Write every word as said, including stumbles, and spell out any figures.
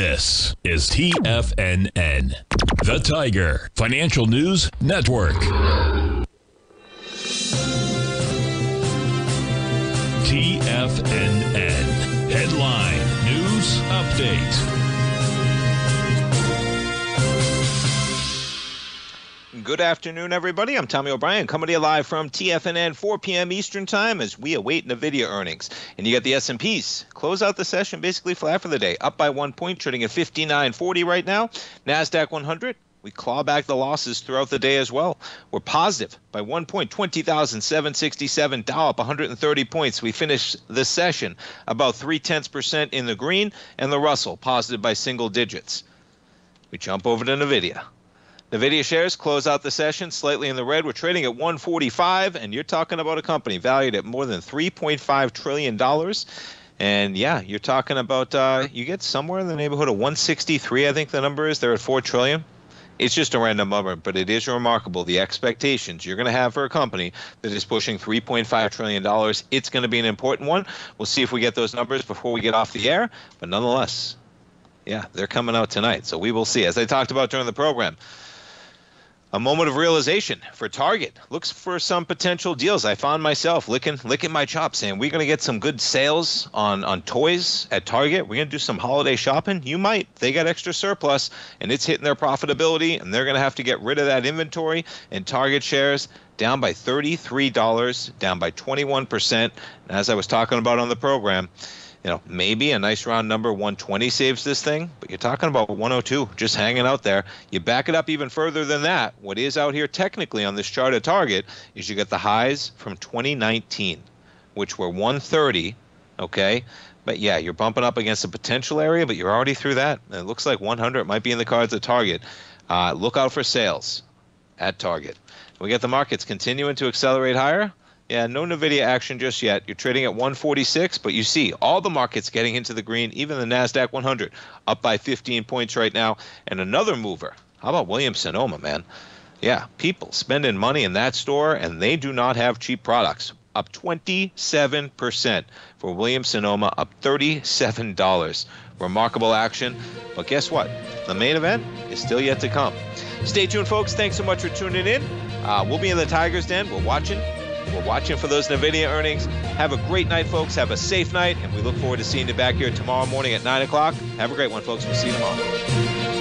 This is T F N N, the Tiger Financial News Network. T F N N, headline news update. Good afternoon, everybody. I'm Tommy O'Brien, coming to you live from T F N N, four p m Eastern Time, as we await NVIDIA earnings. And you got the S and P's close out the session basically flat for the day, up by one point, trading at fifty-nine forty right now. NASDAQ one hundred. We claw back the losses throughout the day as well. We're positive by one point, twenty thousand seven hundred sixty-seven, Dow up one hundred thirty points. We finished the session about three tenths percent in the green, and the Russell positive by single digits. We jump over to NVIDIA. NVIDIA shares close out the session slightly in the red. We're trading at one forty-five, and you're talking about a company valued at more than three point five trillion dollars. And yeah, you're talking about uh, you get somewhere in the neighborhood of one sixty-three, I think the number is. They're at four trillion dollars. It's just a random number, but it is remarkable the expectations you're going to have for a company that is pushing three point five trillion dollars. It's going to be an important one. We'll see if we get those numbers before we get off the air. But nonetheless, yeah, they're coming out tonight, so we will see. As I talked about during the program, a moment of realization for Target. Looks for some potential deals. I found myself licking, licking my chops, saying we're going to get some good sales on, on toys at Target. We're going to do some holiday shopping. You might. They got extra surplus, and it's hitting their profitability, and they're going to have to get rid of that inventory. And Target shares down by thirty-three dollars, down by twenty-one percent. And as I was talking about on the program, you know, maybe a nice round number, one twenty saves this thing, but you're talking about one oh two just hanging out there. You back it up even further than that. What is out here technically on this chart at Target is you get the highs from twenty nineteen, which were one thirty, okay? But yeah, you're bumping up against a potential area, but you're already through that. It looks like one hundred might be in the cards at Target. Uh, look out for sales at Target. We got the markets continuing to accelerate higher. Yeah, no NVIDIA action just yet. You're trading at one forty-six, but you see all the markets getting into the green, even the NASDAQ one hundred, up by fifteen points right now. And another mover, how about Williams-Sonoma, man? Yeah, people spending money in that store, and they do not have cheap products. Up twenty-seven percent for Williams-Sonoma, up thirty-seven dollars. Remarkable action, but guess what? The main event is still yet to come. Stay tuned, folks. Thanks so much for tuning in. Uh, we'll be in the Tiger's Den. We're watching. We're watching for those NVIDIA earnings. Have a great night, folks. Have a safe night. And we look forward to seeing you back here tomorrow morning at nine o'clock. Have a great one, folks. We'll see you tomorrow.